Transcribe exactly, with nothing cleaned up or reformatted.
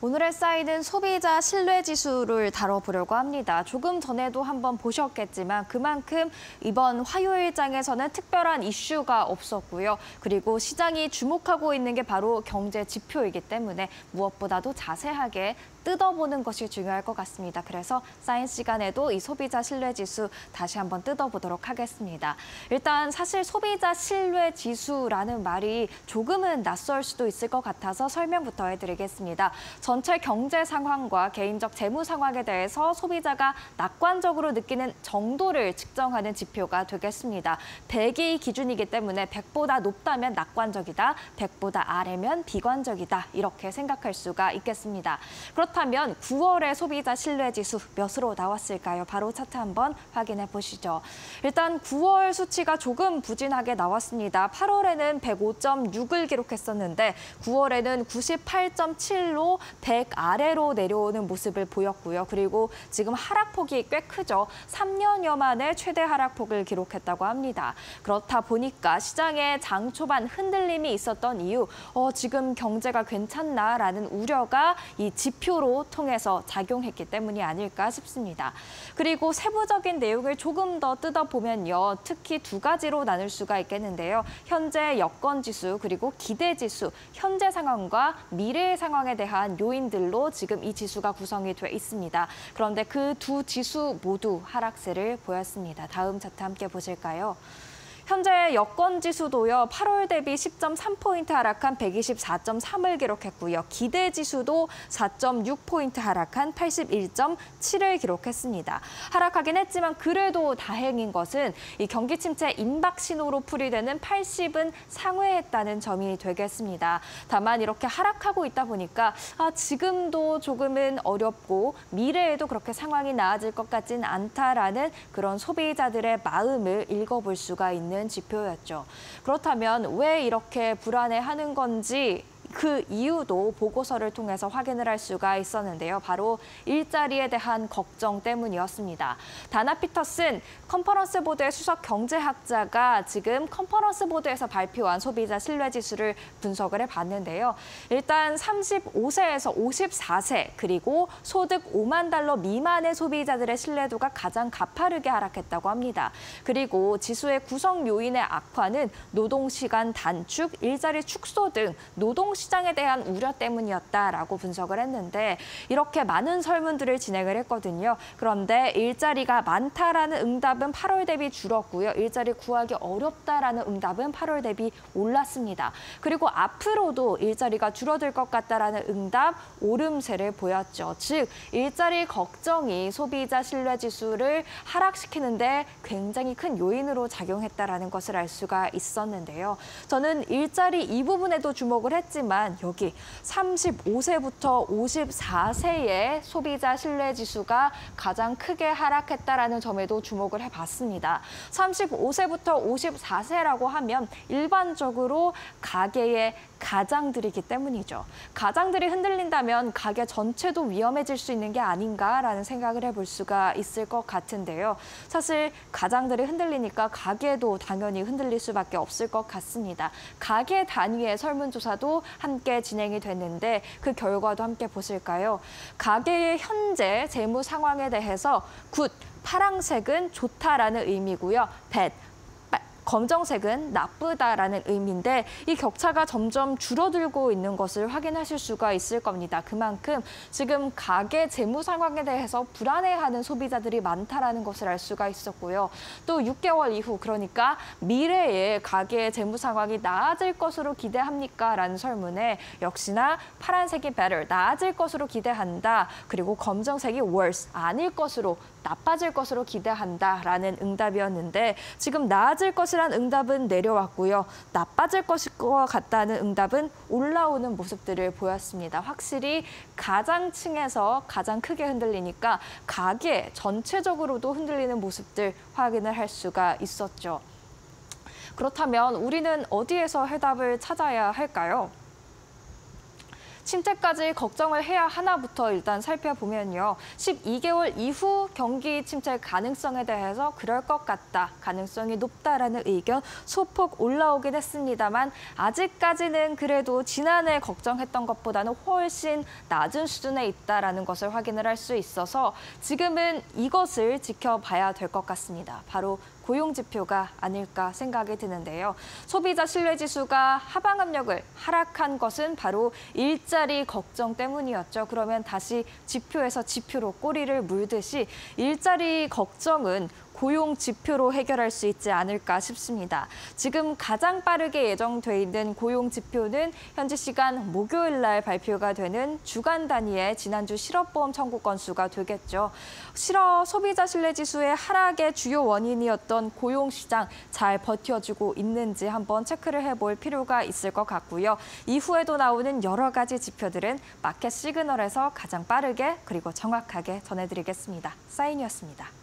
오늘의 사이드는 소비자 신뢰지수를 다뤄보려고 합니다. 조금 전에도 한번 보셨겠지만 그만큼 이번 화요일장에서는 특별한 이슈가 없었고요. 그리고 시장이 주목하고 있는 게 바로 경제 지표이기 때문에 무엇보다도 자세하게 뜯어보는 것이 중요할 것 같습니다. 그래서 사인 시간에도 이 소비자 신뢰지수 다시 한번 뜯어보도록 하겠습니다. 일단 사실 소비자 신뢰지수라는 말이 조금은 낯설 수도 있을 것 같아서 설명부터 해드리겠습니다. 전체 경제 상황과 개인적 재무 상황에 대해서 소비자가 낙관적으로 느끼는 정도를 측정하는 지표가 되겠습니다. 백이 기준이기 때문에 백보다 높다면 낙관적이다, 백보다 아래면 비관적이다 이렇게 생각할 수가 있겠습니다. 그렇다면 구월의 소비자 신뢰지수 몇으로 나왔을까요? 바로 차트 한번 확인해 보시죠. 일단 구월 수치가 조금 부진하게 나왔습니다. 팔월에는 백오 점 육을 기록했었는데 구월에는 구십팔 점 칠로 백 아래로 내려오는 모습을 보였고요. 그리고 지금 하락폭이 꽤 크죠. 삼 년여 만에 최대 하락폭을 기록했다고 합니다. 그렇다 보니까 시장에 장 초반 흔들림이 있었던 이유, 어, 지금 경제가 괜찮나라는 우려가 이 지표로 통해서 작용했기 때문이 아닐까 싶습니다. 그리고 세부적인 내용을 조금 더 뜯어보면요. 특히 두 가지로 나눌 수가 있겠는데요. 현재 여건지수 그리고 기대지수, 현재 상황과 미래의 상황에 대한 요인들로 지금 이 지수가 구성이 돼 있습니다. 그런데 그 두 지수 모두 하락세를 보였습니다. 다음 차트 함께 보실까요? 현재 여건지수도요, 팔월 대비 십 점 삼 포인트 하락한 백이십사 점 삼을 기록했고요. 기대지수도 사 점 육 포인트 하락한 팔십일 점 칠을 기록했습니다. 하락하긴 했지만 그래도 다행인 것은 이 경기 침체 임박 신호로 풀이되는 팔십은 상회했다는 점이 되겠습니다. 다만 이렇게 하락하고 있다 보니까 아, 지금도 조금은 어렵고 미래에도 그렇게 상황이 나아질 것 같진 않다라는 그런 소비자들의 마음을 읽어볼 수가 있는 지표였죠. 그렇다면 왜 이렇게 불안해하는 건지 그 이유도 보고서를 통해서 확인을 할 수가 있었는데요. 바로 일자리에 대한 걱정 때문이었습니다. 다나 피터슨 컨퍼런스 보드의 수석 경제학자가 지금 컨퍼런스 보드에서 발표한 소비자 신뢰지수를 분석을 해봤는데요. 일단 삼십오 세에서 오십사 세 그리고 소득 오만 달러 미만의 소비자들의 신뢰도가 가장 가파르게 하락했다고 합니다. 그리고 지수의 구성 요인의 악화는 노동시간 단축, 일자리 축소 등 노동 시장에 대한 우려 때문이었다라고 분석을 했는데 이렇게 많은 설문들을 진행을 했거든요. 그런데 일자리가 많다라는 응답은 팔월 대비 줄었고요. 일자리 구하기 어렵다라는 응답은 팔월 대비 올랐습니다. 그리고 앞으로도 일자리가 줄어들 것 같다라는 응답 오름세를 보였죠. 즉 일자리 걱정이 소비자 신뢰지수를 하락시키는데 굉장히 큰 요인으로 작용했다라는 것을 알 수가 있었는데요. 저는 일자리 이 부분에도 주목을 했지만 여기 삼십오 세부터 오십사 세의 소비자 신뢰지수가 가장 크게 하락했다라는 점에도 주목을 해봤습니다. 삼십오 세부터 오십사 세라고 하면 일반적으로 가계의 가장들이기 때문이죠. 가장들이 흔들린다면 가계 전체도 위험해질 수 있는 게 아닌가라는 생각을 해볼 수가 있을 것 같은데요. 사실 가장들이 흔들리니까 가계도 당연히 흔들릴 수밖에 없을 것 같습니다. 가계 단위의 설문조사도 함께 진행이 됐는데 그 결과도 함께 보실까요? 가계의 현재 재무 상황에 대해서 굿, 파랑색은 좋다라는 의미고요. bad, 검정색은 나쁘다라는 의미인데 이 격차가 점점 줄어들고 있는 것을 확인하실 수가 있을 겁니다. 그만큼 지금 가계 재무 상황에 대해서 불안해하는 소비자들이 많다라는 것을 알 수가 있었고요. 또 육 개월 이후 그러니까 미래에 가계 재무 상황이 나아질 것으로 기대합니까라는 설문에 역시나 파란색이 better, 나아질 것으로 기대한다. 그리고 검정색이 worse, 아닐 것으로 나빠질 것으로 기대한다라는 응답이었는데 지금 나아질 것을 응답은 내려왔고요. 나빠질 것과 같다는 응답은 올라오는 모습들을 보였습니다. 확실히 가장층에서 가장 크게 흔들리니까 가계 전체적으로도 흔들리는 모습들 확인을 할 수가 있었죠. 그렇다면 우리는 어디에서 해답을 찾아야 할까요? 침체까지 걱정을 해야 하나부터 일단 살펴보면요. 십이 개월 이후 경기 침체 가능성에 대해서 그럴 것 같다, 가능성이 높다라는 의견 소폭 올라오긴 했습니다만 아직까지는 그래도 지난해 걱정했던 것보다는 훨씬 낮은 수준에 있다라는 것을 확인을 할 수 있어서 지금은 이것을 지켜봐야 될 것 같습니다. 바로 고용지표가 아닐까 생각이 드는데요. 소비자 신뢰지수가 하방 압력을 하락한 것은 바로 일자리 걱정 때문이었죠. 그러면 다시 지표에서 지표로 꼬리를 물듯이 일자리 걱정은 고용 지표로 해결할 수 있지 않을까 싶습니다. 지금 가장 빠르게 예정돼 있는 고용 지표는 현지 시간 목요일 날 발표가 되는 주간 단위의 지난주 실업보험 청구 건수가 되겠죠. 실업 소비자 신뢰지수의 하락의 주요 원인이었던 고용시장 잘 버텨주고 있는지 한번 체크를 해볼 필요가 있을 것 같고요. 이후에도 나오는 여러 가지 지표들은 마켓 시그널에서 가장 빠르게 그리고 정확하게 전해드리겠습니다. 사인이었습니다.